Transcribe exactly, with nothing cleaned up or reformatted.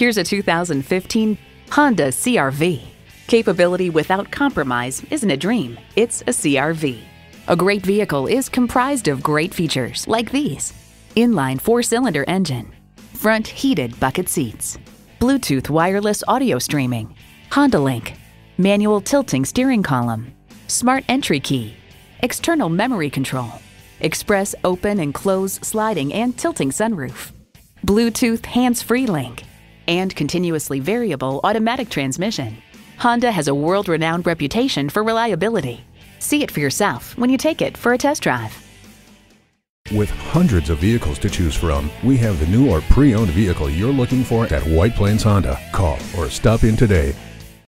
Here's a two thousand fifteen Honda C R V. Capability without compromise isn't a dream, it's a C R V. A great vehicle is comprised of great features like these: inline four-cylinder engine, front heated bucket seats, Bluetooth wireless audio streaming, Honda Link, manual tilting steering column, smart entry key, external memory control, express open and close sliding and tilting sunroof, Bluetooth hands-free link, and continuously variable automatic transmission. Honda has a world-renowned reputation for reliability. See it for yourself when you take it for a test drive. With hundreds of vehicles to choose from, we have the new or pre-owned vehicle you're looking for at White Plains Honda. Call or stop in today.